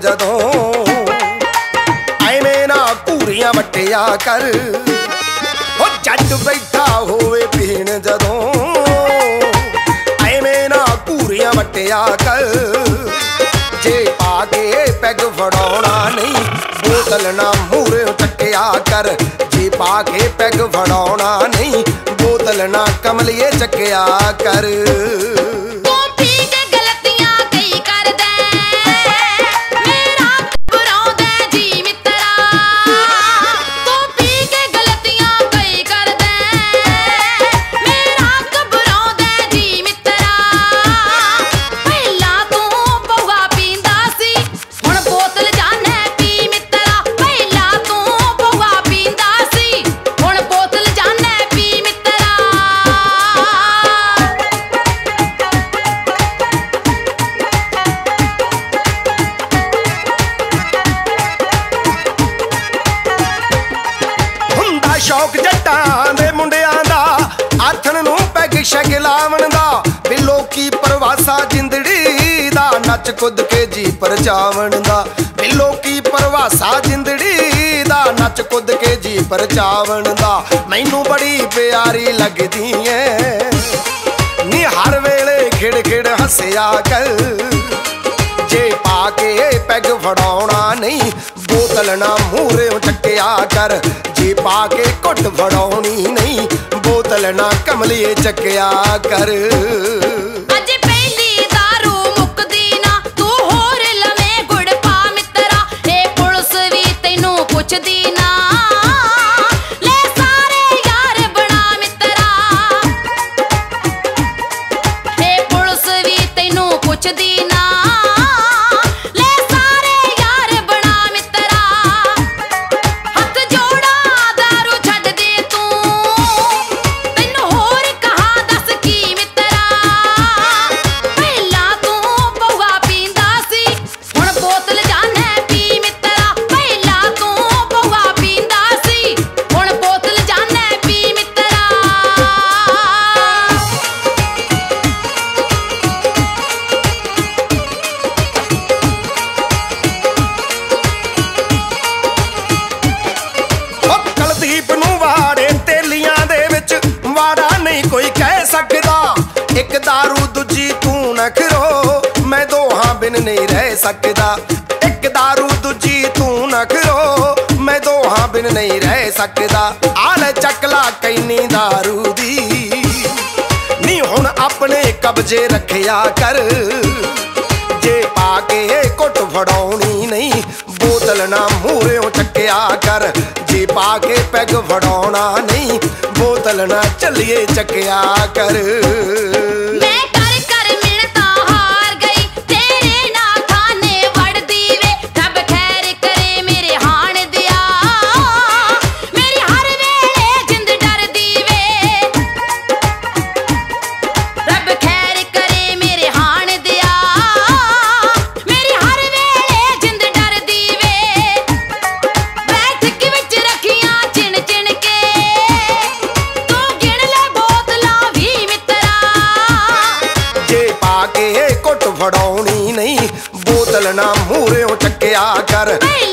जदों आए मेरा पूरिया वटिया कर हो जट बैठा होवे पीण जदों आए मेरा पूरिया वटिया कर जे पाके पैग फड़ाना नहीं बोतल ना मूरे टटिया कर जे पाके पैग फड़ाना नहीं बोतल ना कमलिए चकिया कर शौक जट्टां दे मुंडियां दा आथन नूं पैग शैग लावण दा बिलो की परवासा जिंदड़ी दा नच कुद के जी परचावण दा बिलो की परवासा जिंदड़ी दा नच कुद के जी परचावण दा मैनू बड़ी प्यारी लगदी है नी हर वेले खिड़ खिड़ हसिया कर जे पाके पैग फड़ाउणा नहीं बोतल ना मूहरे चक्किया कर जी पाके कुट फड़ाउणी नहीं बोतल ना कमलिए चक्किया कर एक दारू दूजी तू नखरो मैं दो हां बिन नहीं रह सकता एक दारू दूजी तू नखरो मैं दो हां बिन नहीं रह सकता आले चकला कैनी दारू दी नी हुन अपने कब्जे रखिया कर जे पाके कुट फड़ाउणी नहीं बोतल ना मूहरों चक्किया कर जे पाके पैग फड़ाउणा नहीं बोतल ना चलिए चकिया कर मैं कर कर मिनता हार गई तेरे ना खाने वड़ दीवे रब खैर करे मेरे हाण दिया मेरी हर वेले जिंद डर दीवे रब खैर करे मेरे हाण दिया मेरी हर वेले जिंद डर दीवे बैठक विच रखिया चिन चिन के कुट फड़ाउणी नहीं बोतल ना मूहरों चक्किया कर।